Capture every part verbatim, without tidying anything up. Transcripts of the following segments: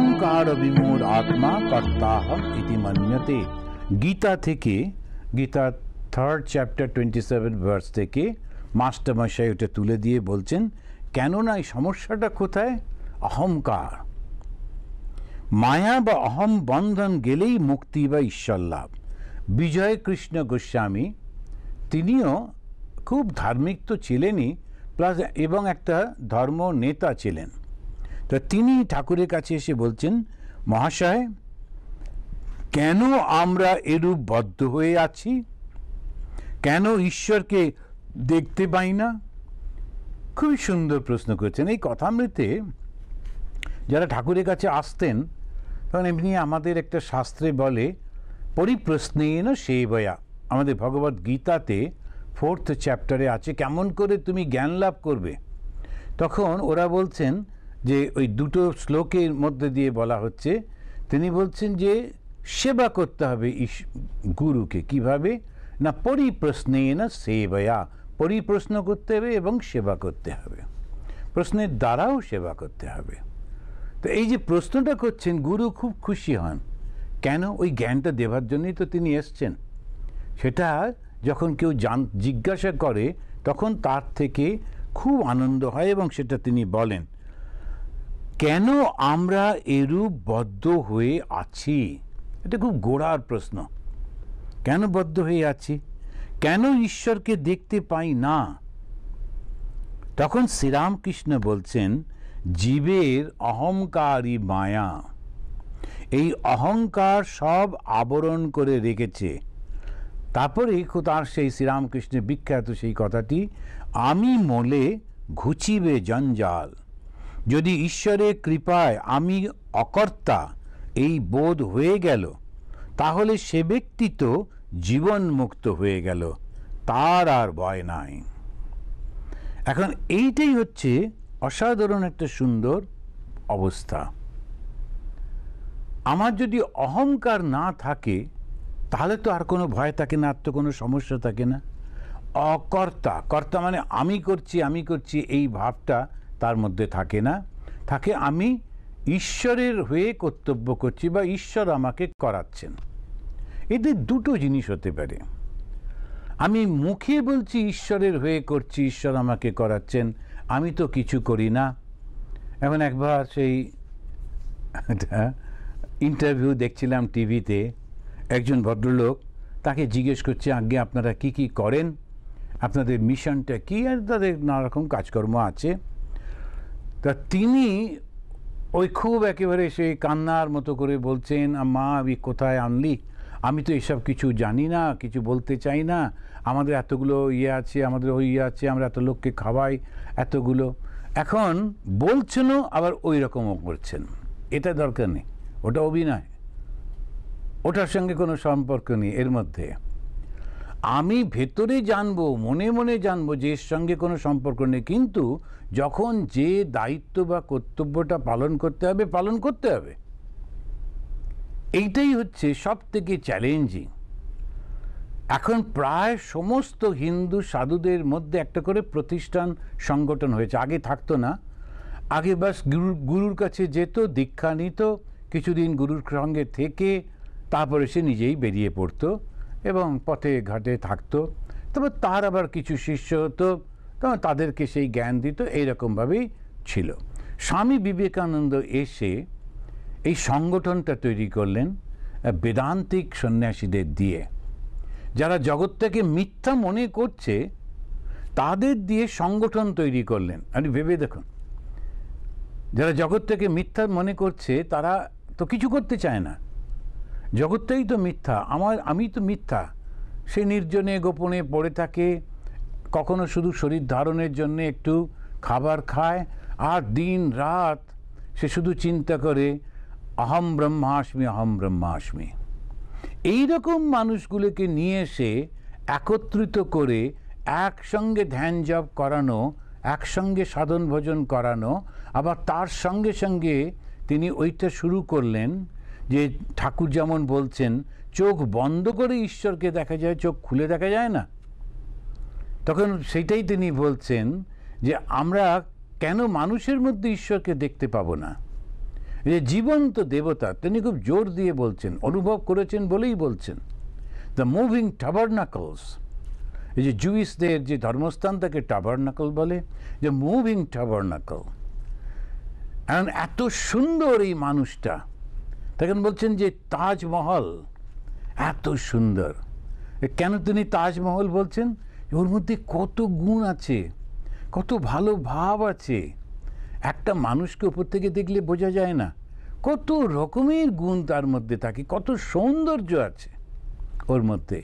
अहंकार विमूढ़ आत्मा कर्ताहम इति मन्यते। गीता थे के Gita third chapter twenty seven verse थे के मास्टर मशाई उठे तुले दिए बोलचेन क्यों समस्या कोथाय अहंकार माया बा अहम बंधन गेलेई मुक्ति बा ईश्वर लाभ। विजय कृष्ण गोस्वामी तिनिओ खूब धार्मिक तो छिलेनी प्लस एवं एक धर्म नेता छिलेन। तो तिनी ठाकुरेर काछे एसे बोलचेन महाशय केनो आम्रा एरूप बद्ध हुए आछि केनो ईश्वर के देखते पाई ना। खूब सुंदर प्रश्न करेछेन। एई कथामृते যারা ঠাকুরের কাছে আসতেন তখন এমনি আমাদের একটা শাস্ত্রে বলে পরিপ্রশ্নেন সেবয়া। আমাদের ভগবত গীতাতে ফোর্থ চ্যাপ্টারে আছে কেমন করে তুমি জ্ঞান লাভ করবে। তখন ওরা বলছেন যে ওই দুটো শ্লোকের মধ্যে দিয়ে বলা হচ্ছে তিনি বলছেন যে সেবা করতে হবে গুরুকে কিভাবে না পরিপ্রশ্নেন সেবয়া। পরিপ্রশ্ন করতে হবে এবং সেবা করতে হবে প্রশ্নের দ্বারাও সেবা করতে হবে। तो ये प्रश्नटा करछेन गुरु खूब खुशी हन केन ओई ज्ञानटा देवार जन्यई तो तिनि एसेछेन। सेटा जखन केउ जिज्ञासा करे तखन तार थेके खूब आनंद हय एबं सेटा तिनि बोलेन केन आमरा एरूप बद्ध हये आछि। एटा खूब गोड़ार प्रश्न केन बद्ध हये आछि केन ईश्वरके देखते पाई ना। तखन श्रीरामकृष्ण बोलछेन जीवेर अहंकारी माया एई अहंकार सब आवरण करे रेखेछे। तारपरे तार सेई श्रीरामकृष्णेर बिख्यात सेई कथाटी आमी मोले घुचिबे जंजाल यदि ईश्वरेर कृपाय आमी अकर्ता एई बोध हये गेल ताहले से व्यक्ति तो जीवन मुक्त हये गेल तार आर भय नाई। एखन एइटाई हच्छे असाधारण एक सुंदर अवस्था। आमार जदि अहंकार ना थाके ताहले तो आर कोनो भय थाके ना तो कोनो समस्या थाके ना। अकर्ता कर्ता माने आमी करछि आमी करछि एई भावटा तार मध्य थाके ना थाके आमी ईश्वरेर हये कर्तव्य करछि बा ईश्वर आमाके कराच्छेन। एते दुटो जिनिस होते पारे आमी मुखे बोलछि ईश्वरेर हये करछि ईश्वर आमाके कराच्छेन आमी तो किछु करी ना। एमन एकबार सेई इंटरव्यू देखछिलाम टीवीते एकजन भद्रलोक ताके जिज्ञेस करछे आगे आपनारा की की करेन आपनादेर मिशनटा कि आर तादेर नाना रकम काजकर्म आछे। तो तिनि ओई खूब एकेबारे सेई कान्नार मतो करे बोलछेन मा आमी कोथाय आनली आमी तो एसब किछु जानी ना किछु बोलते चाइ ना आमादेर एतगुलो इये आछे आमादेर ओई इये आछे आमरा एत लोकके खावाई एतगुलो एखन बोलछेनो आबार ओई रकमও করছেন। এটা দরকার নেই ওটা অভিনয় ওটার সঙ্গে কোনো সম্পর্ক নেই। এর মধ্যে আমি ভেতরে জানবো মনে মনে জানবো যে এর সঙ্গে কোনো সম্পর্ক নেই কিন্তু যখন যে দায়িত্ব বা কর্তব্যটা পালন করতে হবে পালন করতে হবে। এইটাই হচ্ছে সবথেকে চ্যালেঞ্জিং। এখন প্রায় সমস্ত হিন্দু সাধুদের মধ্যে একটা করে প্রতিষ্ঠান সংগঠন হয়েছে। আগে থাকতো না আগে বাস গুরু গুরুর কাছে যেত দীক্ষা নিত কিছুদিন গুরুর সঙ্গে থেকে তারপরে সে নিজেই বেরিয়ে পড়তো এবং পথে ঘাটে থাকতো। তবে তার আবার কিছু শিষ্য হতো তখন তাদেরকে সেই জ্ঞান দিত। এইরকমভাবেই ছিল। স্বামী বিবেকানন্দ এসে এই সংগঠনটা তৈরি করলেন বেদান্তিক সন্ন্যাসীদের দিয়ে যারা জগৎটাকে মিথ্যা মনে করছে তাদের দিয়ে সংগঠন তৈরি করলেন। আপনি ভেবে দেখুন যারা জগৎটাকে মিথ্যা মনে করছে তারা তো কিছু করতে চায় না। জগৎটাই তো মিথ্যা আমার আমি তো মিথ্যা সে নির্জনে গোপনে পড়ে থাকে কখনো শুধু শরীর ধারণের জন্য একটু খাবার খায় আর দিন রাত সে শুধু চিন্তা করে अहम ब्रह्मास्मि अहम ब्रह्मास्मि। एई रकम मानुषगुलोके निये एसे एकत्रित करे एक संगे ध्यान जप करानो एक संगे साधन भजन करानो आबार तार संगे संगे तिनि ओइटा शुरू करलेन जे ठाकुर जेमन बोलछेन चोख बंद करे ईश्वरके देखा जाय चोख खुले देखा जाय ना। तखन सेटाई तिनि बोलछेन जे आमरा केन मानुषेर मध्य ईश्वरके देखते पाबो ना ये जीवंत तो देवता तिनी खूब जोर दिए बोलছেন अनुभव करेছেন বলেই বলছেন द मुविंग टैबार्नाकल्स ये जुइसदेर जो धर्मस्थान ताके टैबार्नाकल बोले जो मुविंग टैबार्नाकल एंड एत सुंदर ये मानुष्टा तखन बोलছেন যে তাজমহল এত সুন্দর কেন তিনি তাজমহল বলছেন ওর মধ্যে কত গুণ আছে কত ভালো ভাব আছে একটা মানুষকে উপর থেকে দেখলে বোঝা যায় না কত রকমের গুণ তার মধ্যে থাকে কত সৌন্দর্য আছে ওর মধ্যে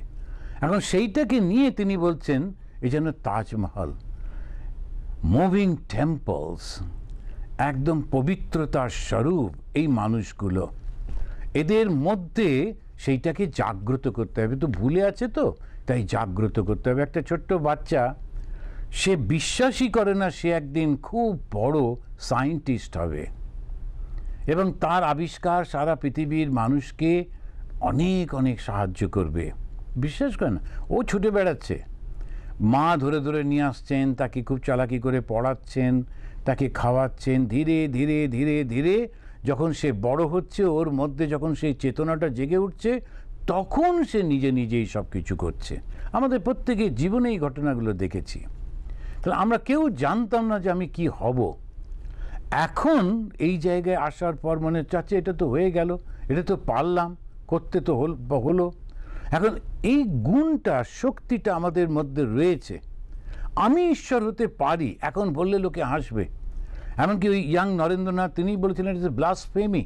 এখন সেইটাকে নিয়ে তিনি বলছেন এজন্য তাজমহল মুভিং টেম্পলস একদম পবিত্রতার স্বরূপ এই মানুষগুলো এদের মধ্যে সেইটাকে জাগ্রত করতে হবে তো ভুলে আছে তো তাই জাগ্রত করতে হবে একটা ছোট্ট বাচ্চা সে বিশ্বাসই করে না সে একদিন খুব বড় সায়েন্টিস্ট হবে এবং তার আবিষ্কার সারা পৃথিবীর মানুষকে অনেক অনেক সাহায্য করবে বিশ্বাস করে না ও ছুটে বেড়াচ্ছে মা ধরে ধরে নিয়ে আসছেন তাকে খুব চালাকি করে পড়াচ্ছেন তাকে খাওয়াচ্ছেন ধীরে ধীরে ধীরে ধীরে যখন সে বড় হচ্ছে ওর মধ্যে যখন সেই চেতনাটা জেগে উঠছে তখন সে নিজে নিজেই সব কিছু করছে আমাদের প্রত্যেকের জীবনে এই ঘটনাগুলো দেখেছি তাহলে আমরা কেউ জানতাম না যে আমি কি হব এখন এই জায়গায় আসার পর মনে হচ্ছে এটা তো হয়ে গেল এটা তো পারলাম করতে তো হলো এখন এই গুণটা শক্তিটা আমাদের মধ্যে রয়েছে আমি ঈশ্বর হতে পারি এখন বললে লোকে হাসবে এমনকি ওই ইয়াং নরেন্দ্রনাথ তিনি বলেছিলেন ইটস ব্লাসফেমি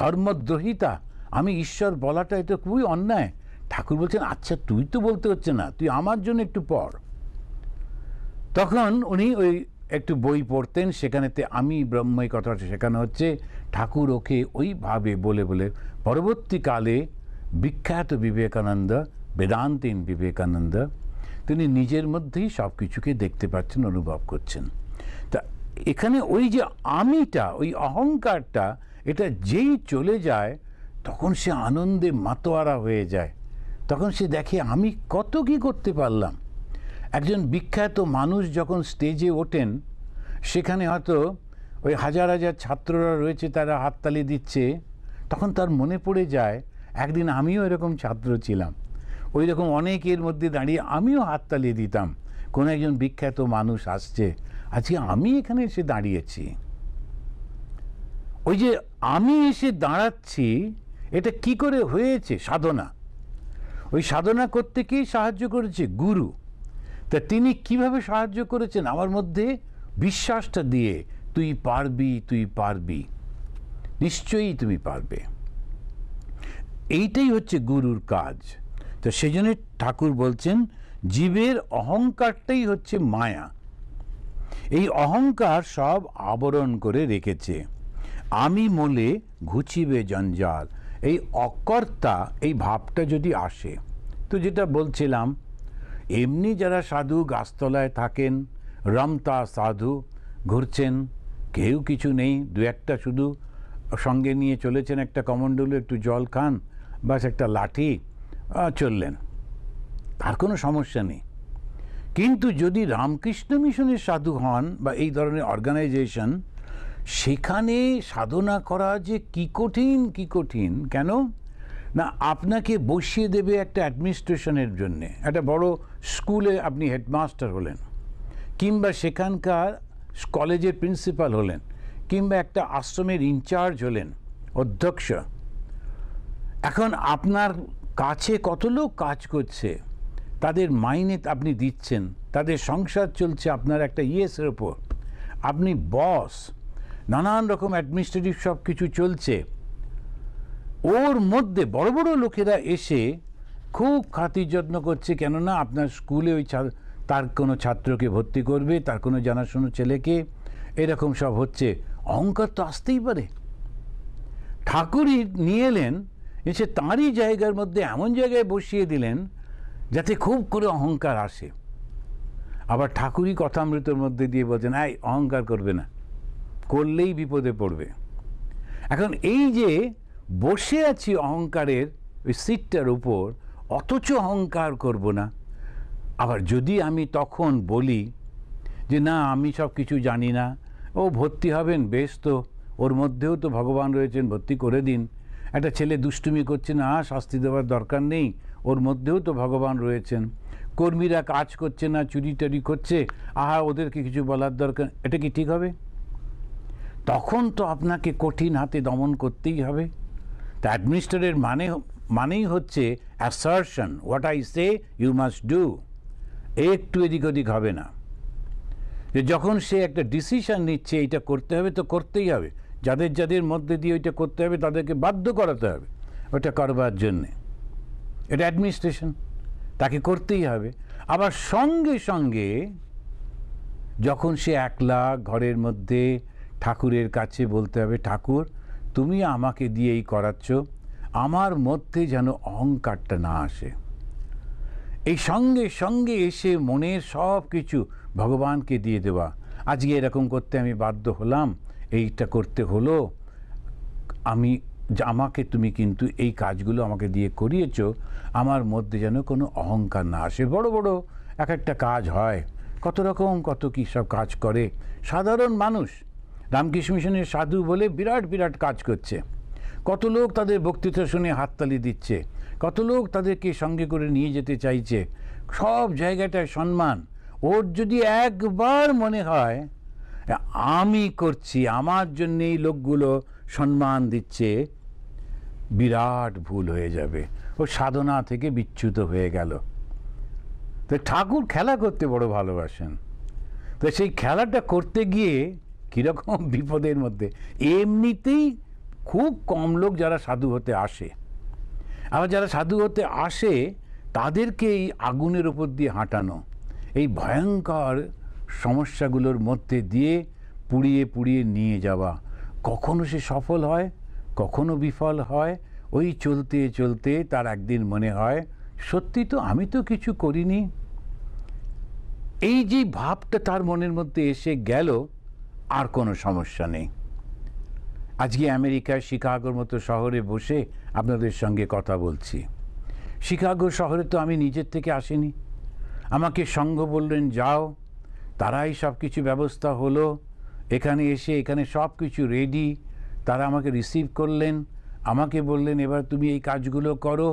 ধর্মদ্রোহিতা আমি ঈশ্বর বলাটা এটা খুবই অন্যায় ঠাকুর বলছেন আচ্ছা তুই তো বলতে হচ্ছে না তুই আমার জন্য একটু পড় তখন উনি ওই একটু বই পড়তেন সেখানেতে আমি ব্রহ্মই কথাটা শেখানো হচ্ছে ঠাকুর ওকে ওইভাবে বলে বলে পরবর্তীকালে বিখ্যাত বিবেকানন্দ বেদান্তিন বিবেকানন্দ তিনি নিজের মধ্যেই সব কিছুকে দেখতে পাচ্ছেন অনুভব করছেন তা এখানে ওই যে আমিটা ওই অহংকারটা এটা যেই চলে যায় তখন সে আনন্দে মাতোয়ারা হয়ে যায় তখন সে দেখে আমি কত কি করতে পারলাম একজন বিখ্যাত মানুষ যখন স্টেজে ওঠেন সেখানে হয়তো ওই হাজার হাজার ছাত্ররা রয়েছে তারা হাততালি দিচ্ছে তখন তার মনে পড়ে যায় একদিন আমিও এরকম ছাত্র ছিলাম ওই রকম অনেকের মধ্যে দাঁড়িয়ে আমিও হাততালি দিতাম কোনো একজন বিখ্যাত মানুষ আসছে আজকে আমি এখানে এসে দাঁড়িয়েছি ওই যে আমি এসে দাঁড়াচ্ছি এটা কি করে হয়েছে সাধনা ওই সাধনা করতে কি সাহায্য করেছে গুরু তা তিনি কীভাবে সাহায্য করেছেন আমার মধ্যে বিশ্বাসটা দিয়ে তুই পারবি তুই পারবি নিশ্চয়ই তুমি পারবে এইটাই হচ্ছে গুরুর কাজ তো সেই জন্য ঠাকুর বলছেন জীবের অহংকারটাই হচ্ছে মায়া এই অহংকার সব আবরণ করে রেখেছে আমি মলে ঘুচিবে জঞ্জাল এই অকর্তা এই ভাবটা যদি আসে তো যেটা বলছিলাম এমনি যারা সাধু গাছতলায় থাকেন রমতা সাধু ঘুরছেন কেউ কিছু নেই দু একটা শুধু সঙ্গে নিয়ে চলেছেন একটা কমণ্ডলু একটু জল খান বাস একটা লাঠি চললেন তার কোনো সমস্যা নেই কিন্তু যদি রামকৃষ্ণ মিশনের সাধু হন বা এই ধরনের অর্গানাইজেশন সেখানে সাধনা করা যে কী কঠিন কী কঠিন কেন না আপনাকে বসিয়ে দেবে একটা অ্যাডমিনিস্ট্রেশনের জন্যে একটা বড় স্কুলে আপনি হেডমাস্টার হলেন কিংবা সেখানকার কলেজের প্রিন্সিপাল হলেন কিংবা একটা আশ্রমের ইনচার্জ হলেন অধ্যক্ষ এখন আপনার কাছে কত লোক কাজ করছে তাদের মাইনে আপনি দিচ্ছেন তাদের সংসার চলছে আপনার একটা ইয়েসের ওপর আপনি বস নানান রকম অ্যাডমিনিস্ট্রেটিভ সব কিছু চলছে ওর মধ্যে বড় বড় লোকেরা এসে খুব খাতির যত্ন করছে কেননা আপনার স্কুলে ওই তার কোনো ছাত্রকে ভর্তি করবে তার কোনো জানাশোনা ছেলেকে এরকম সব হচ্ছে অহংকার তো আসতেই পারে ঠাকুরই নিয়ে এলেন এসে তাঁরই জায়গার মধ্যে এমন জায়গায় বসিয়ে দিলেন যাতে খুব করে অহংকার আসে আবার ঠাকুরই কথামৃতর মধ্যে দিয়ে বলছেন এই অহংকার করবে না করলেই বিপদে পড়বে এখন এই যে বসে আছি অহংকারের ওই সিটটার উপর অথচ অহংকার করব না আবার যদি আমি তখন বলি যে না আমি সব কিছু জানি না ও ভর্তি হবেন বেশ তো और मध्य तो भगवान रही भर्ती कर दिन। एक ऐले दुष्टुमी करा शस्ति देवार दरकार नहीं, और मध्य तो भगवान रही। कर्मीरा काज करा चुरी टुरी कर कि बलार दरकार एट कि ठीक है? तक तो अपना के कठिन हाथे दमन करते ही। तो एडमिनिस्ट्रेटर मान मान ही असर्शन, व्हाट आई से यू मास्ट डू। एकटू एदिक ओदिक है ना, जखन से एक डिसिशन निच्छे एटा करते हबे तो करते ही हबे। जादेर जादेर मध्य दिए ओइटा करते हबे तादेरके बाध्य कराते हबे ओइटा करबार जन्य। एटा एडमिनिस्ट्रेशन, ताके करतेई हबे। आबार संगे संगे जखन से एकला घरेर मध्य ठाकुरेर काछे बोलते हबे, ठाकुर तुमी आमाके दिएई कराच्चो, आमार मध्य जेन अहंकारटा ना आसे। এই সঙ্গে সঙ্গে এসে মনের সব কিছু ভগবানকে দিয়ে দেওয়া। আজকে এরকম করতে আমি বাধ্য হলাম, এইটা করতে হলো, আমি আমাকে তুমি কিন্তু এই কাজগুলো আমাকে দিয়ে করিয়েছো, আমার মধ্যে যেন কোনো অহংকার না আসে। বড় বড় এক একটা কাজ হয়, কত রকম কত কী সব কাজ করে সাধারণ মানুষ। রামকৃষ্ণ মিশনের সাধু বলে বিরাট বিরাট কাজ করছে, কত লোক তাদের বক্তৃতা শুনে হাততালি দিচ্ছে, কত লোক তাদেরকে সঙ্গে করে নিয়ে যেতে চাইছে। সব জায়গাটায় সম্মান। ওর যদি একবার মনে হয় আমি করছি, আমার জন্য এই লোকগুলো সম্মান দিচ্ছে, বিরাট ভুল হয়ে যাবে, ও সাধনা থেকে বিচ্যুত হয়ে গেল। তো ঠাকুর খেলা করতে বড় ভালোবাসেন, তো সেই খেলাটা করতে গিয়ে কীরকম বিপদের মধ্যে। এমনিতেই খুব কম লোক যারা সাধু হতে আসে, আবার যারা সাধু হতে আসে তাদেরকে এই আগুনের উপর দিয়ে হাঁটানো, এই ভয়ঙ্কর সমস্যাগুলোর মধ্যে দিয়ে পুড়িয়ে পুড়িয়ে নিয়ে যাওয়া। কখনো সে সফল হয়, কখনো বিফল হয়। ওই চলতে চলতে তার একদিন মনে হয়, সত্যি তো আমি তো কিছু করিনি। এই যে ভাবটা তার মনের মধ্যে এসে গেল, আর কোনো সমস্যা নেই। আজকে আমেরিকায় শিকাগোর মতো শহরে বসে আপনাদের সঙ্গে কথা বলছি। শিকাগো শহরে তো আমি নিজের থেকে আসিনি, আমাকে সঙ্গ বললেন যাও, তারাই সব কিছু ব্যবস্থা হলো। এখানে এসে এখানে সব কিছু রেডি, তারা আমাকে রিসিভ করলেন, আমাকে বললেন এবার তুমি এই কাজগুলো করো।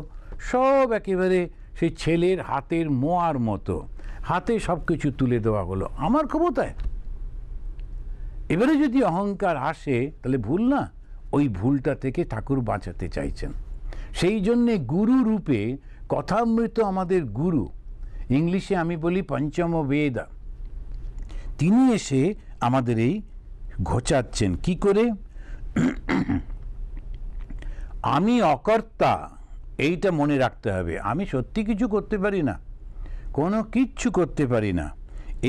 সব একেবারে সেই ছেলের হাতের মোয়ার মতো হাতে সব কিছু তুলে দেওয়া হলো আমার ক্ষমতায়। এবারে যদি অহংকার আসে তাহলে ভুল না, ওই ভুলটা থেকে ঠাকুর বাঁচাতে চাইছেন। সেই জন্যে গুরু রূপে কথামৃত আমাদের গুরু, ইংলিশে আমি বলি পঞ্চম বেদা, তিনি এসে আমাদের এই ঘোচাচ্ছেন কি করে। আমি অকর্তা, এইটা মনে রাখতে হবে। আমি সত্যি কিছু করতে পারি না, কোনো কিচ্ছু করতে পারি না,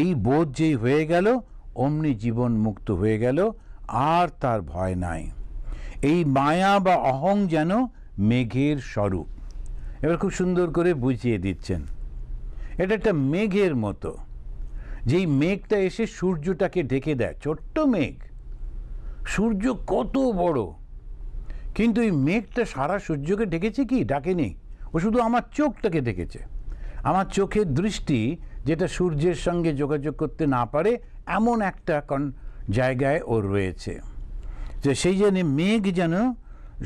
এই বোধ যেই হয়ে গেল অমনি জীবন মুক্ত হয়ে গেল, আর তার ভয় নাই। এই মায়া বা অহং যেন মেঘের স্বরূপ। এবার খুব সুন্দর করে বুঝিয়ে দিচ্ছেন, এটা একটা মেঘের মতো, যেই মেঘটা এসে সূর্যটাকে ঢেকে দেয়। ছোট্ট মেঘ, সূর্য কত বড়, কিন্তু এই মেঘটা সারা সূর্যকে ঢেকেছে কি? ঢাকেনি, ও শুধু আমার চোখটাকে ঢেকেছে। আমার চোখের দৃষ্টি যেটা সূর্যের সঙ্গে যোগাযোগ করতে না পারে এমন একটা কোন জায়গায় ওর রয়েছে। যে সেই জন্য মেঘ যেন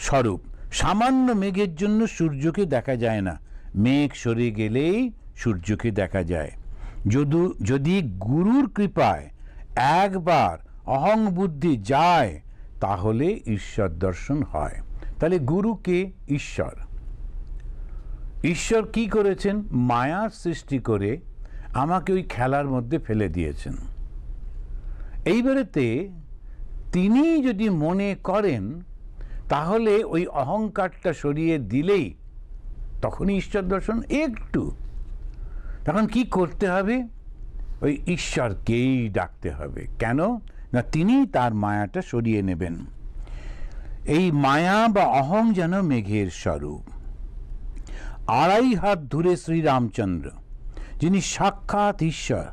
স্বরূপ। সামান্য মেঘের জন্য সূর্যকে দেখা যায় না, মেঘ সরে গেলেই সূর্যকে দেখা যায়। যদি যদি গুরুর কৃপায় একবার অহং বুদ্ধি যায় তাহলে ঈশ্বর দর্শন হয়। তাহলে গুরুকে ঈশ্বর ঈশ্বর কি করেছেন? মায়ার সৃষ্টি করে আমাকে ওই খেলার মধ্যে ফেলে দিয়েছেন। এইবারেতে তিনি যদি মনে করেন তাহলে ওই অহংকারটা সরিয়ে দিলেই তখনই ঈশ্বর দর্শন। একটু তখন কি করতে হবে? ওই ঈশ্বরকেই ডাকতে হবে। কেন না, তিনি তার মায়াটা সরিয়ে নেবেন। এই মায়া বা অহং যেন মেঘের স্বরূপ। আড়াই হাত দূরে শ্রীরামচন্দ্র, যিনি সাক্ষাৎ ঈশ্বর,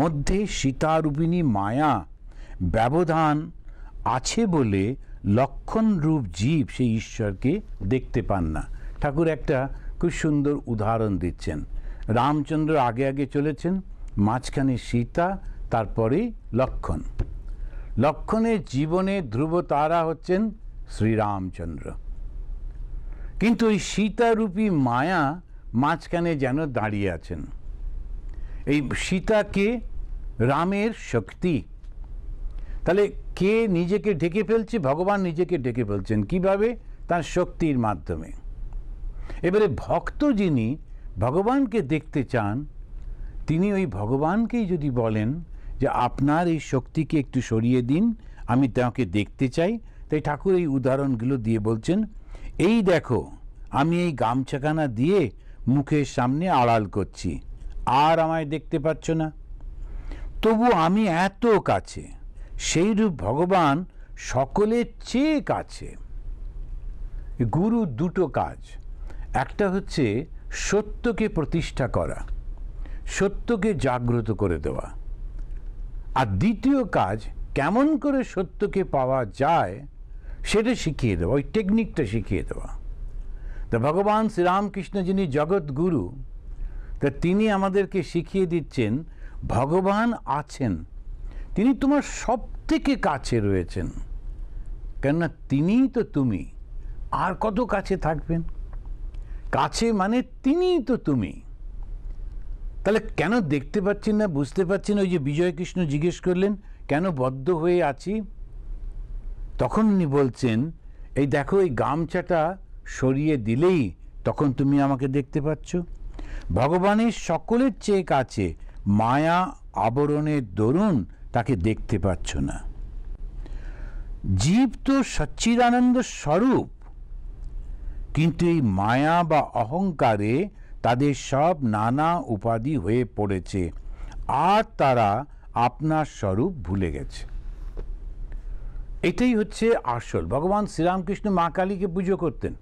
মধ্যে সীতারূপিণী মায়া ব্যবধান আছে বলে লক্ষণরূপ জীব সেই ঈশ্বরকে দেখতে পান না। ঠাকুর একটা খুব সুন্দর উদাহরণ দিচ্ছেন। রামচন্দ্র আগে আগে চলেছেন, মাঝখানে সীতা, তারপরে লক্ষণ। लक्षणेर जीवने ध्रुव तारा हच्छेन श्रीरामचंद्र। किन्तु ओई सीतारूपी माया माझखाने जेन दाड़िये आछेन। एई सीताके रामेर शक्ति, ताहले के निजेके ढेके फेलछे? भगवान निजेके ढेके फेलछेन किभाबे? तार शक्तिर माध्यमे। एबारे भक्त जिनि भगवान के देखते चान तिनि ओई भगवानकेई जोदि बोलेन जे आपनार एई शक्तिके एकटु सरिये दिन, आमि ताके देखते चाइ, ताई ठाकुर एई उदाहरणगुलो दिये बोलछेन एई देखो आमि एई गामछाखाना दिये मुखेर सामने आड़ाल करछि, आर आमाय देखते पाच्छो ना, तबु आमि एत काछे। सेइरूप भगवान सकलेर चेये काछे। गुरु दुटो काज, एकटा हच्छे सत्यके प्रतिष्ठा करा, सत्यके जाग्रत करे देवा, आर द्वितीय काज केमन करे सत्यके पावा जाय सेटा शिखिये देवा, ओई टेक्निकटा शिखिये देवा। तो भगवान श्रीरामकृष्ण जिनि जगत गुरु, तो तिनि आमादेरके शिखिये दिच्छेन भगवान आছেন, तिनि तोमार सबथेके काছে रয়েছেন, कारण तिनिই तो तुमी, आर कत काছে थाकबेन? काছে माने तिनिई तो तुमी। ताहले केन देखते पाচ্ছেন ना, बुझते पाচ্ছেন ना? ओই যে विजय कृष्ण जिज्ञेस करलेन केन बद्ध হয়ে আছি, তখন উনি বলছেন এই দেখো এই গামছাটা সরিয়ে দিলেই তখন তুমি আমাকে দেখতে পাচ্ছ। ভগবানের সকলের চেয়ে কাছে, মায়া আবরণের দরুন তাকে দেখতে পাচ্ছ না। জীব তো সচ্চিদানন্দ স্বরূপ, কিন্তু এই মায়া বা অহংকারে তাদের সব নানা উপাধি হয়ে পড়েছে, আর তারা আপনার স্বরূপ ভুলে গেছে। এটাই হচ্ছে আসল। ভগবান শ্রীরামকৃষ্ণ মা কালীকে পুজো করতেন,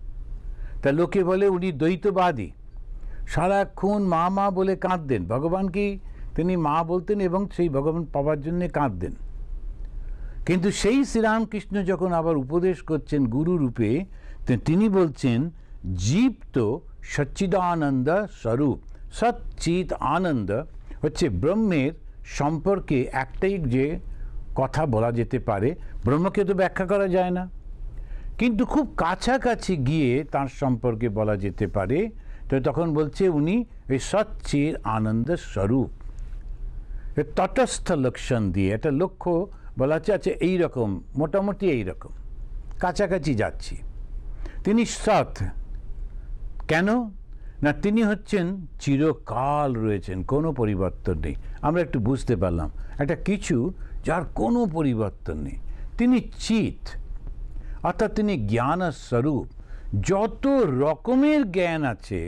তা লোকে বলে উনি দ্বৈতবাদী, সারাক্ষণ মা মা বলে কাঁদতেন। ভগবানকেই তিনি মা বলতেন এবং সেই ভগবান পাওয়ার জন্যে কাঁদতেন। কিন্তু সেই শ্রীরামকৃষ্ণ যখন আবার উপদেশ করছেন গুরুরূপে, তিনি বলছেন জীব তো সচ্চিদানন্দ স্বরূপ। সচ্চিত আনন্দ হচ্ছে ব্রহ্মের সম্পর্কে একটাই যে কথা বলা যেতে পারে, ব্রহ্মকে তো ব্যাখ্যা করা যায় না, কিন্তু খুব কাছাকাছি গিয়ে তার সম্পর্কে বলা যেতে পারে। তো তখন বলছে উনি এই সচ্চির আনন্দ স্বরূপ, তটস্থ লক্ষণ দিয়ে একটা লক্ষ্য বলা হচ্ছে, আচ্ছা এইরকম মোটামুটি এইরকম কাছাকাছি যাচ্ছি। তিনি সৎ কেন না? তিনি হচ্ছেন চিরকাল রয়েছেন, কোনো পরিবর্তন নেই। আমরা একটু বুঝতে পারলাম একটা কিছু যার কোনো পরিবর্তন নেই, তিনি চিত, অর্থাৎ তিনি জ্ঞান স্বরূপ। যত রকমের জ্ঞান আছে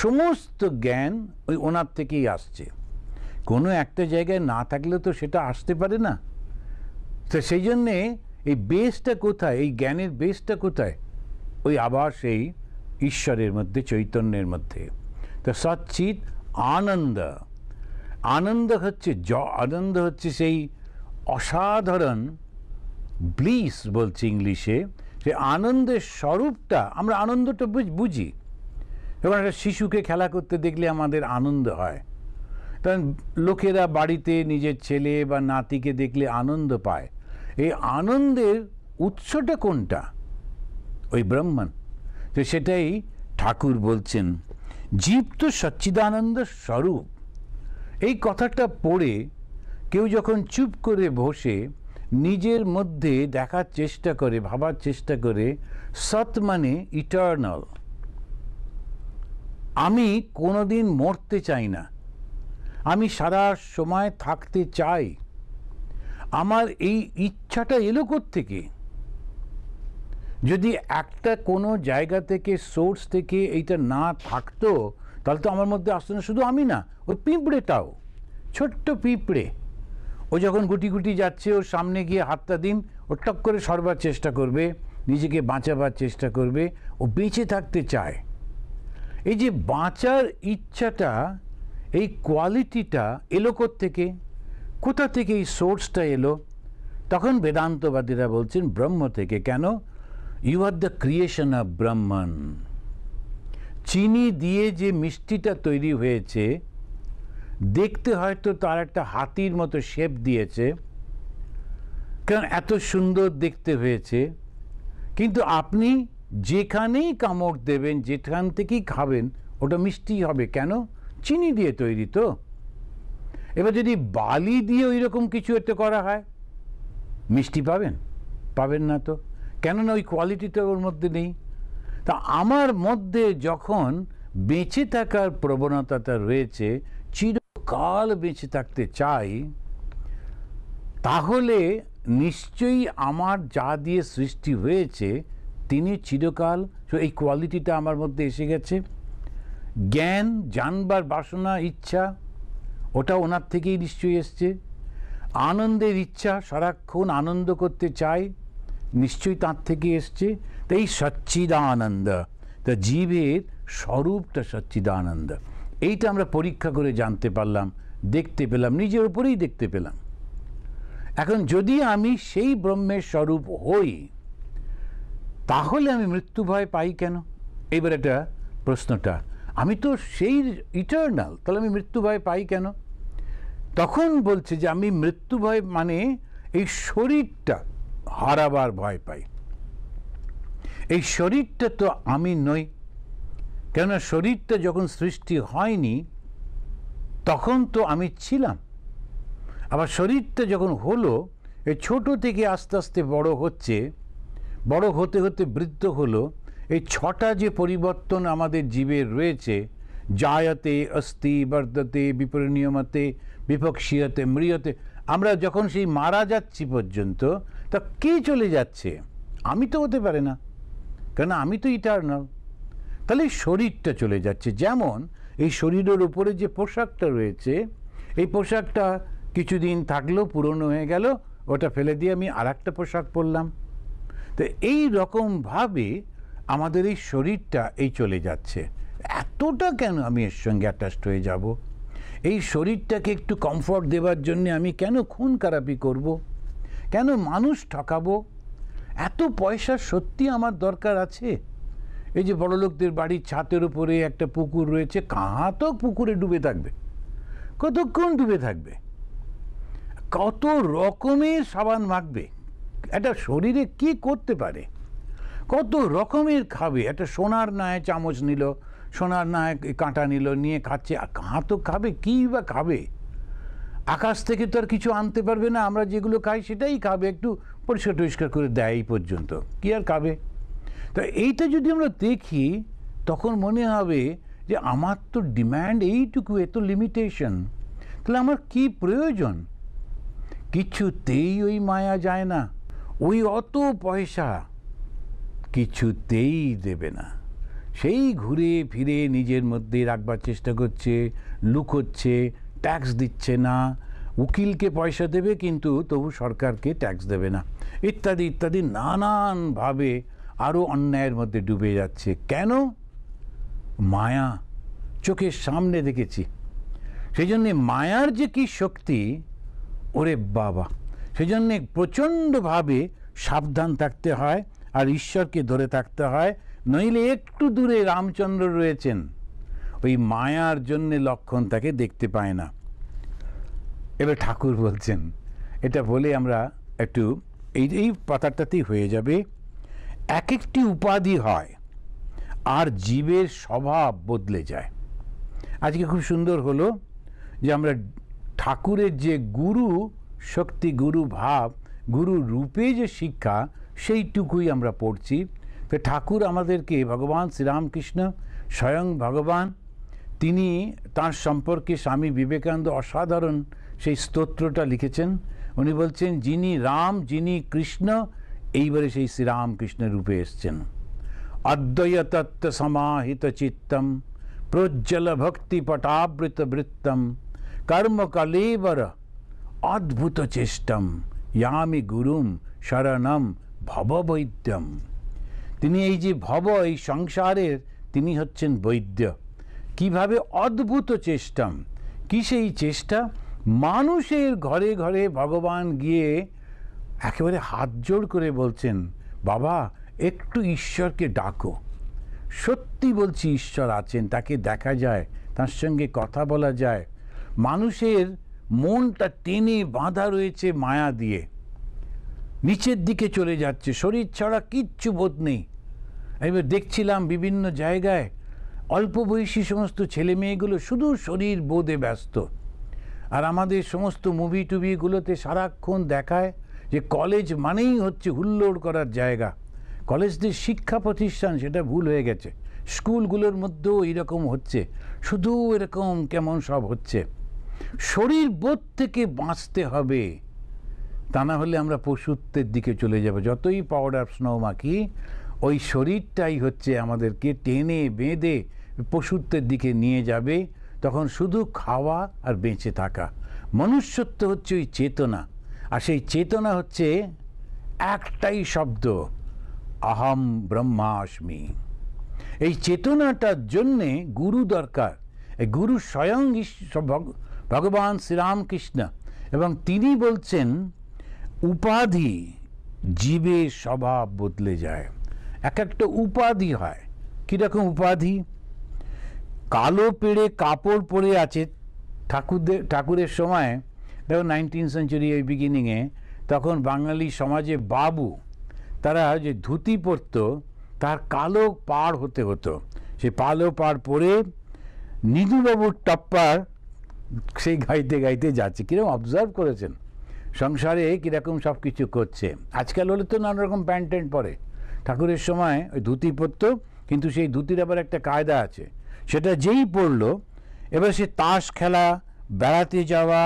সমস্ত জ্ঞান ওই ওনার থেকেই আসছে, কোনো একটা জায়গায় না থাকলে তো সেটা আসতে পারে না। তো সেই জন্যে এই বেসটা কোথায়, এই জ্ঞানের বেসটা কোথায়? ওই আবার সেই ঈশ্বরের মধ্যে, চৈতন্যের মধ্যে। তো সচ্চিত আনন্দ, আনন্দ হচ্ছে জ আনন্দ হচ্ছে সেই অসাধারণ ব্লিস বলছে ইংলিশে, সে আনন্দের স্বরূপটা। আমরা আনন্দটা বুঝি, এবং একটা শিশুকে খেলা করতে দেখলে আমাদের আনন্দ হয়, কারণ লোকেরা বাড়িতে নিজের ছেলে বা নাতিকে দেখলে আনন্দ পায়। এই আনন্দের উৎসটা কোনটা? ওই ব্রহ্মণ। তো সেটাই ঠাকুর বলছেন জীব তো সচ্চিদানন্দ স্বরূপ। এই কথাটা পড়ে কেউ যখন চুপ করে বসে নিজের মধ্যে দেখার চেষ্টা করে, ভাবার চেষ্টা করে, সৎ মানে ইটার্নাল, আমি কোনোদিন মরতে চাই না, আমি সারা সময় থাকতে চাই, আমার এই ইচ্ছাটা এলো কোত্থেকে? যদি একটা কোনো জায়গা থেকে, সোর্স থেকে এইটা না থাকতো তাহলে তো আমার মধ্যে আসতো না। শুধু আমি না, ওই পিঁপড়েটাও, ছোট্ট পিঁপড়ে, ও যখন গুটি গুটি যাচ্ছে ওর সামনে গিয়ে হাতটা দিন, ও টক করে সরবার চেষ্টা করবে, নিজেকে বাঁচাবার চেষ্টা করবে, ও বেঁচে থাকতে চায়। এই যে বাঁচার ইচ্ছাটা, এই কোয়ালিটিটা এলো কোত্থেকে, কোথা থেকে এই সোর্সটা এলো? তখন বেদান্তবাদীরা বলছেন ব্রহ্ম থেকে। কেন? You are the creation of Brahman. চিনি দিয়ে যে মিষ্টিটা তৈরি হয়েছে, দেখতে হয়তো তার একটা হাতির মতো শেপ দিয়েছে, कारण एत सुंदर देखते हुए किन्तु आपनी जेखानेई कामड़ देवें जेखान थेकेई खाबेन ओटा मिष्टी हबे केन चीनी दिए तैरी तो एबार जदि बाली दिए ओई रकम किछु एकटा करा हय मिष्टी पाबेन पाबेन ना तो केनना ओई क्वालिटी तो ओर मध्य नेई। ता आमार मध्य जखन बेঁচে থাকার প্রবণতাটা রয়েছে চিরকাল বেঁচে থাকতে চাই তাহলে নিশ্চয়ই আমার যা দিয়ে সৃষ্টি হয়েছে তিনি চিরকাল তো এই কোয়ালিটিটা আমার মধ্যে এসে গেছে। জ্ঞান জানবার বাসনা ইচ্ছা ওটা ওনার থেকেই নিশ্চয়ই এসছে। আনন্দের ইচ্ছা সারাক্ষণ আনন্দ করতে চাই নিশ্চয়ই তার থেকে এসছে। তো এই সচ্চিদানন্দ তা জীবের स्वरूपटा सच्चिदानंद एइटा आमरा परीक्षा करे जानते पारलाम देखते पेलाम निजेर उपरेई देखते पेलाम। एखन जदि आमी सेई ब्रह्मेर स्वरूप हई ताहले आमी मृत्यु भय पाई केन? एइबार एटा प्रश्नटा आमी तो सेई इटार्नाल ताहले आमी मृत्यु भय पाई केन? तखन बोलछे जे आमी मृत्यु भय माने एइ शरीरटा हाराबार भय पाई। एइ शरीरटा तो आमी नई क्योंकि शरीरटा जखन सृष्टि हयनि तखन तो आमी छिलाम। आबार शरीरटा जखन हलो ए छोटो थेके आस्ते आस्ते बड़ होच्छे बड़ होते होते वृद्ध हलो ए छटा जे परिवर्तन आमादेर जीवेर रयेछे जायते अस्ति वर्धते विपरिणीयमते विपक्षीयते म्रियते आमरा जखन सेई मारा जाच्छी पर्यन्त ता के चले जाच्छे आमी तो होते पारे ना कारण आमी तो इटार्नाल। ताहले शरीरटा चले जाच्छे जेमन ए शरीरेर उपरे जे पोशाकटा रयेछे ए पोशाकटा किछुदिन थाकलो पुरानो हये गेलो ओटा फेले दिये आमी आरेकटा पोशाक परलाम। तो एई रकम भावे आमादेर ए शरीरटा ए चले जाच्छे। एतोटा केन आमी एर संगे अटैच्ड हये जाब? ए शरीरटाके एकटु कम्फर्ट देवार जन्य आमी केन खून खारापि करब? केन मानुष ठकाबो? एत पयसा सत्यि आमार दरकार आछे? এই যে বড় লোকদের বাড়ির ছাতের উপরে একটা পুকুর রয়েছে কাঁহাতো পুকুরে ডুবে থাকবে কতক্ষণ ডুবে থাকবে কত রকমের সাবান মাখবে একটা শরীরে কি করতে পারে কত রকমের খাবে একটা সোনার নায় চামচ নিল সোনার নায় কাঁটা নিল নিয়ে খাচ্ছে আর কাঁহাতো খাবে কি বা খাবে আকাশ থেকে তো আর কিছু আনতে পারবে না আমরা যেগুলো খাই সেটাই খাবে একটু পরিষ্কার টরিষ্কার করে দেয় এই পর্যন্ত কি আর খাবে। तो এইটা যদি আমরা দেখি তখন মনে হবে যে আমার তো ডিমান্ড এইটুকু এত লিমিটেশন তাহলে আমার কি প্রয়োজন কিছুতেই ওই মায়া যায় না ওই অত পয়সা কিছুতেই দেবে না সেই ঘুরে ফিরে নিজের মধ্যে রাখবার চেষ্টা করছে লুকোচ্ছে ট্যাক্স দিচ্ছে না উকিলকে পয়সা দেবে কিন্তু তবু সরকারকে ট্যাক্স দেবে না ইত্যাদি ইত্যাদি নানানভাবে आरो अन्यायेर मध्य डूबे जाच्छे केनो माया चोखेर सामने देखेछि सेजन्य मायार जे कि शक्ति ओरे बाबा सेजन्य प्रचंड भावे साबधान थाकते हय आर ईश्वर के धरे थाकते हय नइले एकटू दूरे रामचंद्र रयेछेन ओई मायार जन्य लक्षण ताके देखते पाय ना। एबार ठाकुर बोलछेन एटा बोले आमरा एकटू एई पाताटातेई हये जाबे एक एक उपाधि है और जीवर स्वभाव बदले जाए। आज के खूब सुंदर हलो जो ठाकुर जे गुरु शक्ति गुरु भाव गुरु रूपे जो शिक्षा सेटुकुई पढ़ी। तो ठाकुर के भगवान श्रीरामकृष्ण स्वयं भगवान तिनी तार सम्पर्के स्वामी विवेकानंद असाधारण से स्तोत्रटा लिखेछेन उनी बोलछेन जिनी राम जिनी कृष्ण एइबारे सेई श्रीरामकृष्ण रूपे एसेछेन अद्वय तत्त्व समाहित चित्तम प्रोज्ज्वल भक्ति पटावृत वृत्तम कर्म कलेवर अद्भुत चेष्टम यामि गुरुम शरणम भव वैद्यम। तिनि एइ जे भव एइ संसारेर तिनि हच्छेन वैद्य किभाबे अद्भुत चेष्टम कि सेइ चेष्टा मानुषेर घरे घरे भगवान गिये एकेबारे हाथ जोड़ करे बोलছেন बाबा एकटू ईश्वर के डाको सत्यि बोलছি ईश्वर आছেন ताके देखा जाए तार संगे कथा बोला जाए। मानुषेर मनटा टेने बाँधा रयेछे माया दिए नीचे दिखे चले जाच्छे शरीर छाड़ा किच्छु बोध नहीं। एबार देखछिलाम विभिन्न जायगाय अल्प बयसी समस्त छेले मेयेगुलो शुधु शरीर बोधे व्यस्त और आमादेर समस्त मुभि टुभिगुलोते साराक्षण देखाय जे कलेज मानेई हच्छे हुल्लोड़ करार जायगा। कलेजदेर शिक्षा प्रतिष्ठान सेटा भूल हये गेछे। स्कूलगुलोर मध्येओ एरकम हच्छे, शुधु एरकम केमन सब हच्छे। शरीर बोध थेके बाँचते हबे, ता ना होले आमरा पशुत्वेर दिके चले जाबो। जतोई पाउडार स्नो माखी ओई शरीरटाई हच्छे आमादेरके टेने बेঁধে पशुत्वेर दिके निये जाबे। तखन शुधु खावा और बेঁচে थाका। मनुष्यत्व हच्छे ओई चेतना, और सेई चेतना हच्छे एकटाई शब्द, अहम ब्रह्मास्मि। एई चेतनाटार जन्य गुरु दरकार। ए गुरु स्वयं भगवान श्रीरामकृष्ण एवं तिनी बोलছেন उपाधि जीवे स्वभाव बदले जाए। एक एक तो उपाधि है किरकम उपाधि, कालो पेड़े कपड़ पड़े आछे ठाकुर ठाकुरेर समय देखो नाइनटीन सेंचुरी बिगिनिंग ए तखन बांगाली समाजे बाबू तारा जे धुती पड़तो तार कालो पाड़ होते हतो। से कालो पाड़ पड़े निधु बाबू टप्पार से गाइते गाइते जाच्छे किरकम अबजार्व करेছেন संसारे किरकम सब किछु करছে। आजकल होले तो नाना रकम पैंट टैंट परे, ठाकुरेर समय ओई धुती पड़तो किन्तु सेई धुतिर आबार एकटा कायदा आछे सेटा जेई पड़लो एबार से ताश खेला, बेड़ाते जावा,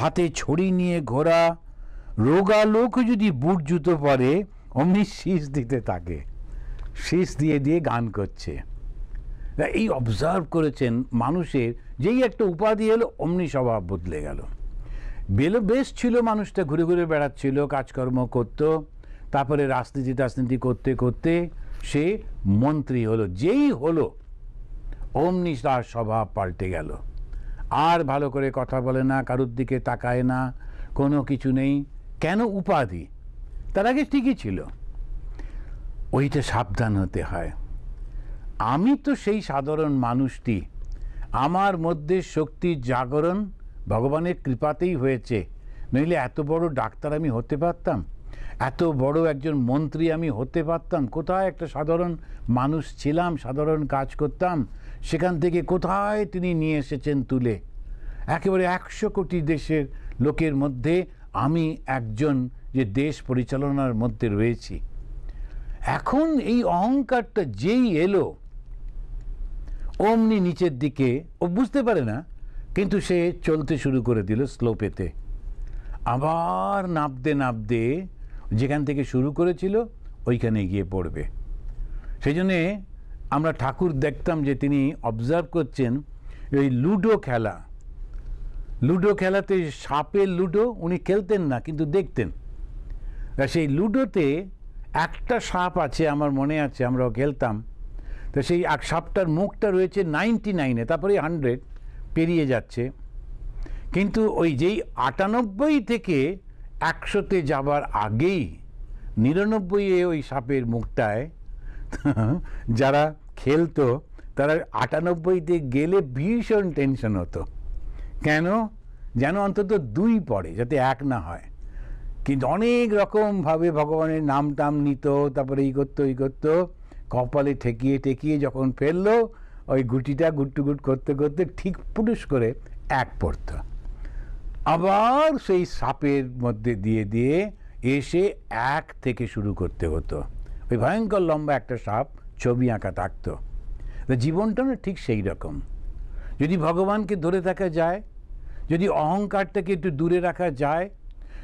हाथे छड़ी निये घोरा, रोगा लोक यदि बुट जुतो परे ओमनी शीश दिते थाके, शीश दिये दिये गान करছে। এই অবজার্ভ করেছেন মানুষের যেই একটা উপাধি এলো অমনি স্বভাব বদলে গেল। বেলো বেশ ছিল মানুষটা, ঘুরে ঘুরে বেড়াচ্ছিল, কাজকর্ম করত, তারপরে রাজনীতি রাজনীতি করতে করতে সে মন্ত্রী হলো। যেই হলো অমনি তার স্বভাব পাল্টে গেল। আর ভালো করে কথা বলে না, কারোর দিকে তাকায় না, কোনো কিছু নেই। কেন? উপাধি। তার আগে ঠিকই ছিল। ওইটা সাবধান হতে হয়। आमी तो सेई साधारण मानुषटी, आमार मध्य शक्ति जागरण भगवानेर कृपातेई होयेछे, नइले एत बड़ डाक्तार आमी होते पारताम, एत बड़ एकजन मंत्री आमी होते पारताम। कोथाय एकटा साधारण मानुष छिलाम, साधारण काज करताम, सेखान थेके कोथाय तिनि निये एसेछेन तुले एकेबारे एकशो कोटी देशेर लोकेर मध्य आमी एकजन जे देश परिचालनार मध्य रयेछि। एखन एई अहंकारटा जेई एलो ओमनी नीचेर दिके, ओ बुझते पारे ना किन्तु से चलते शुरू कर दिल स्लो पेते। आबार नापते नापते जेखान थेके शुरू करेछिल ओइखाने गिये पड़बे। सेइजन्य आमरा ठाकुर देखताम जे तिनि अबजार्व करছেন ओई लुडो खेला। लुडो खेलाते सापेर लुडो उनि खेलतेन ना किन्तु देखतेन। आर सेई लुडोते एकटा साप आछे आमार मने आछे आमरा खेलताम। तो सेई एक सापटार मुखटा रयेछे निन्यानवे तारपरे हंड्रेड पेरिये जाच्छे किन्तु ओई जेई आठानब्बई थेके एकशो ते जाबार आगेई निरानब्बई ए ओई सापेर मुखटाय जारा खेलतो तारा आठानब्बई ते गेले भीषण टेंशन हतो। केन? जेन अंतत दुई पड़े जाते एक ना हय। किन्तु अनेक रकम भावे भगवानेर नाम टाम नित, तारपरे ई करतो ई करतो, कपाले ठेकिए ठेकिए जखन फेललो ओई गुटिटा गुट्टुगुट करते करते ठीक पुटुस करे एक पड़तो। आबार सेई सापेर मध्य दिए दिए एसे एक थेके शुरू करते हतो। ओई भयंकर लम्बा एकटा साप छवि आँका थाकतो। जीवनटा ना ठीक सेई रकम। यदि भगवानके धरे थाका जाय, यदि अहंकारटाके एकटु दूरे राखा जाय,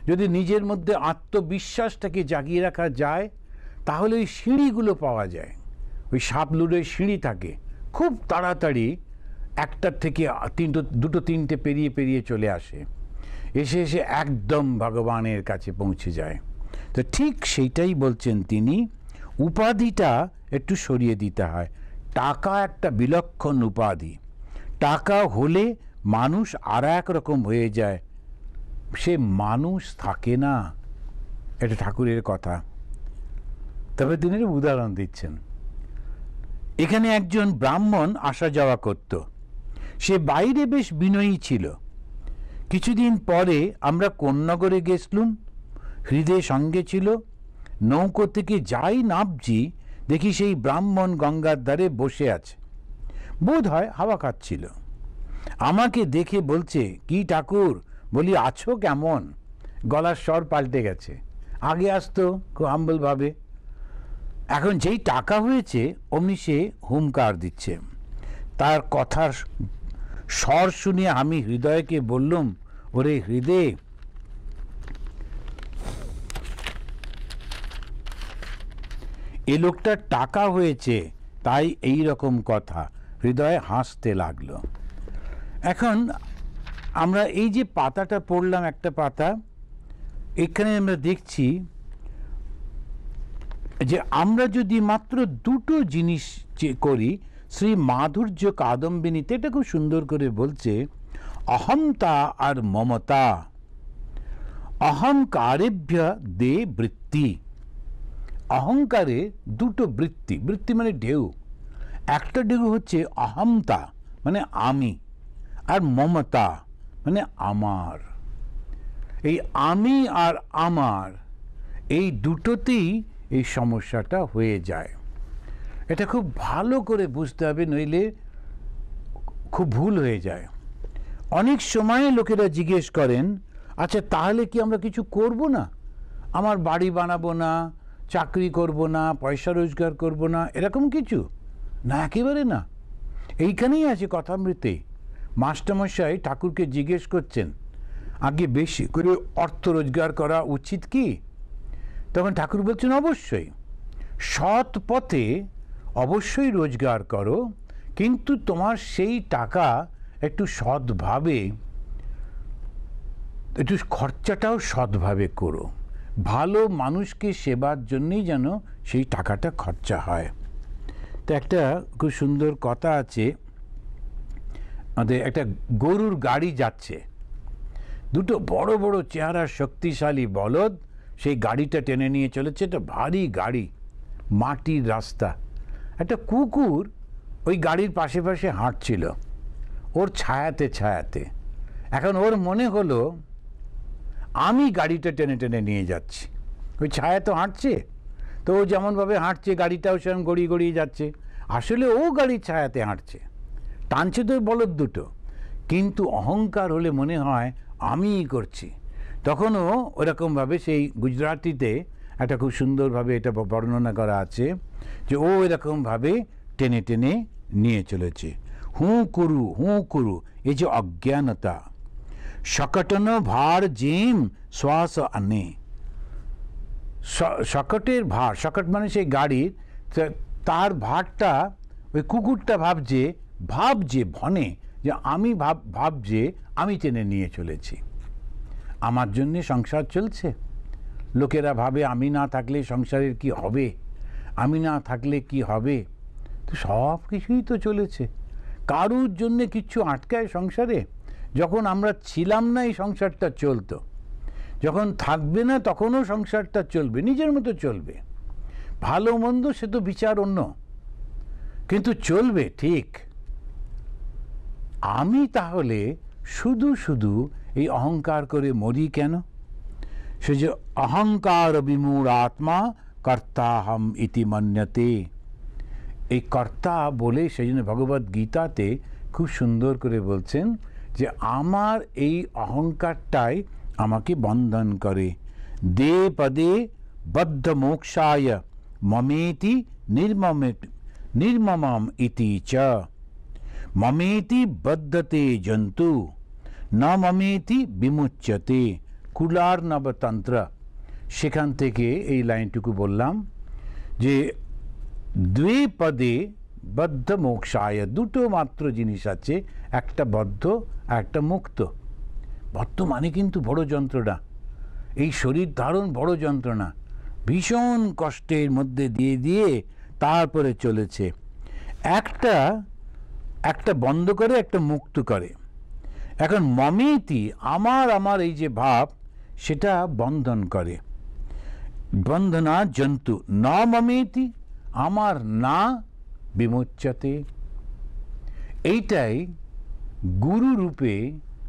যদি নিজের মধ্যে আত্মবিশ্বাসটাকে জাগিয়ে রাখা যায়, তাহলে ওই সিঁড়িগুলো পাওয়া যায়। ওই সাপ লুডোর সিঁড়ি থাকে, খুব তাড়াতাড়ি একটার থেকে তিনটো দুটো তিনটে পেরিয়ে পেরিয়ে চলে আসে, এসে এসে একদম ভগবানের কাছে পৌঁছে যায়। তো ঠিক সেইটাই বলছেন তিনি, উপাধিটা একটু সরিয়ে দিতে হয়। টাকা একটা বিলক্ষণ উপাধি। টাকা হলে মানুষ আর এক রকম হয়ে যায়, से मानुष थाके ना। एटा ठाकुरेर कथा। तबे तिनि उदाहरण दिच्छेन, एखाने एकजन ब्राह्मण आसा जावा करतो, से बाइरे बेश बिनयी छिलो। किछुदिन परे आमरा कोन नगरे गेछलुम, हृदय संगे छिलो। नौको थेके जाई नाबजी देखी सेई ब्राह्मण गंगार धारे बसे आछे, बोध हय हावा खाच्छिलो। आमाके देखे बोलछे कि ठाकुर बोली आछो केमन? गलार स्वर पाल्टे गेछे, आगे आसतो खूब हाम्बल भावे, एखन जेई टाका हयेछे ओमनि से हुंकार दिच्छे। तार कथार स्वर शुने आमी हृदयके बोल्लुम, ओरे हृदय ए लोकटार टाका हयेछे ताई एई रकम कथा। हृदय हासते लागलो। एखन आमरा एई जे पाताटा पढ़लाम एकटा पाता, एखाने आमरा देखछि जे आमरा जोदि मात्र दुटो जिनिस करी श्री माधुर्य कादम्बिनीते एटा खूब सुंदर करे बोलछे, अहमता और ममता, अहंकारेभ्य दे वृत्ति। अहंकारे दुटो वृत्ति, वृत्ति माने ढेउ, एकटा ढेउ हच्छे अहमता माने आमी और ममता माने आमार। एई आमी और आमार एई दुटोतेई एई समस्याटा हये जाय। एटा खूब भालो करे बुझते हबे, नইলে खूब भूल हये जाय। अनेक समय लोकेरा जिज्ञेस करेन, अच्छा ताहले कि आमरा किछु करब ना, आमार बाड़ी बानाबो ना, चाकरी करब ना, पयसा रोजगार करब ना, एरकम किछु ना, एकेबारे ना। एइखानेই आछे কথামৃতে मास्टारमशाई ठाकुरके जिज्ञेस करছেন आगे बेशी करे अर्थ रोजगार करा उचित कि? तखन ठाकुर बोलছেন अवश्य सत् पथे अवश्य रोजगार करो, किन्तु तोमार सेई टाका एकटु सद्भावे, एकटु खर्चाटाओ सद्भावे करो, भालो मानुषके सेवार जन्यई जेन सेई टाकाटा खर्चा हय। तो एकटा खूब सुंदर कथा आछे, आदे एकटा गरुर गाड़ी जाच्छे, दुटो बड़ो बड़ो चेहरा शक्तिशाली बलद सेई गाड़ीटा टेने निये चलेछे। तो भारी गाड़ी, माटिर रास्ता, एकटा कुकुर ओई गाड़ीर पाशे पाशे हांटछिलो और छायाते छायाते। एखन ओर मने हलो आमी गाड़ीटा टेने टेने निये जाच्छी, ओई छाया तो हाँटछे, तो ओ जेमन भावे हाँटछे गाड़ीटाओ सेरकम गड़िये गड़िये जाच्छे। आसले ओ गाड़ी छायाते हाँटछे, टानछे तो बलद दुटो, किन्तु अहंकार होले मने हय आमिई करछि। तखनो ओरकम भावे सेई गुजरातीते एकटा खूब सुंदर भावे एटा बर्णना करा आछे जे ओ एरकम भावे टेने टेने निये चलेछे। हूँ कुरु हूँ कुरु ये जो अज्ञानता, शकटन भार जेम श्वास आने, शकटेर भार, शकट माने से गाड़ी तार भार्टा वो कुकुरटा भाबजे भाबजे भने जे आमी भाब भाबजे आमी टेने निये चलेछी, आमार जन्य संसार चलछे। लोकेरा भावे आमी ना थाकले संसारेर की हबे, आमी ना थाकले की हबे, तो सब किछुई तो चलेछे, कारुर जन्य किच्छु आटकाय संसारे। जखन आमरा छिलाम ना एई संसारटा चलतो, जखन थाकबे ना तखनो संसारटा चलबे, निजेर मतो चलबे, भालो मंद से तो विचार अन्य, किन्तु चलबे ठीक। आमी ताहले शुधु शुधु एई अहंकार करे मरि केन? से जे अहंकार विमूढ़ आत्मा कर्ताहम इति मन्यते, এই কর্তা বলে সেজন্য ভগবত গীতাতে খুব সুন্দর করে বলছেন যে আমার এই অহংকারটাই আমাকে বন্ধন করে। দে পদে বদ্ধ মোক্ষায় মমেতি নির্মম নির্মমম ইতি চ, মমেতি বদ্ধতে জন্তু ন মমেতি বিমুচ্যতে, কুলার নবতন্ত্র। সেখান থেকে এই লাইনটুকু বললাম যে द्वे पदे बद्ध मोक्षाय, दुटो मात्र जिनिस आछे, एकटा बद्ध आर एकटा मुक्त। बद्ध माने किन्तु बड़ जंत्रणा, एई शरीर धारण बड़ जंत्रणा, भीषण कष्टेर मध्य दिए दिए तारपरे चलेछे। एकटा एकटा बंध करे एकटा मुक्त करे। एखन ममेति आमार आमार एई जे भाव सेटा बंधन करे, बंधना जन्तु न ममेति आमार ना विमोचते। एटाई गुरु रूपे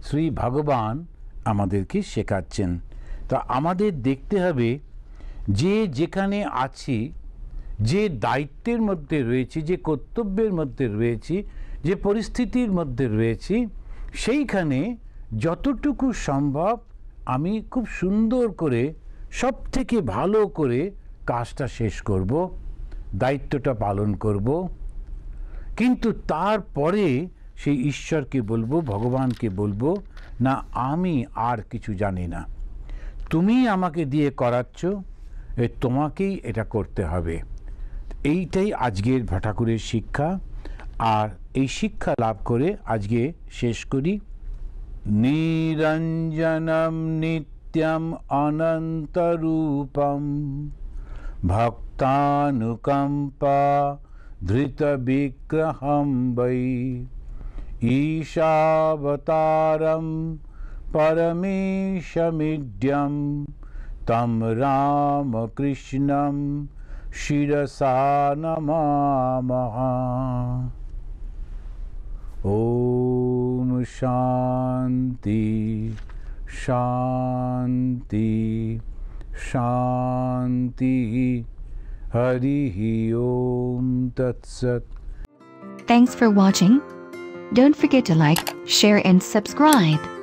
श्री भगवान आमादेरके शेखाच्छेन। তা আমাদের দেখতে হবে যে যেখানে আছি, যে দায়িত্বের মধ্যে রয়েছি, যে কর্তব্যের মধ্যে রয়েছি, যে পরিস্থিতির মধ্যে রয়েছি, সেইখানে যতটুকু সম্ভব আমি খুব সুন্দর করে সব থেকে ভালো করে কাজটা শেষ করব, দায়িত্বটা পালন করব। কিন্তু তারপরে সেই ঈশ্বরকে বলবো, ভগবানকে বলবো, না আমি আর কিছু জানি না, তুমি আমাকে দিয়ে করাচ্ছ, এ তোমাকেই এটা করতে হবে। এইটাই আজকের ভাটাকুরের শিক্ষা। আর এই শিক্ষা লাভ করে আজকে শেষ করি। নিরঞ্জনম নিত্যম অনন্তরূপম ভক্তানুকম্পা ধৃতবিগ্রহম বৈ ईशावतारं परमेशमिड्यं तं रामकृष्णं शिरसा नमामः। ओम शांति शांति शांति। हरि ओम तत्सत्। Thanks for watching. Don't forget to like, share and subscribe.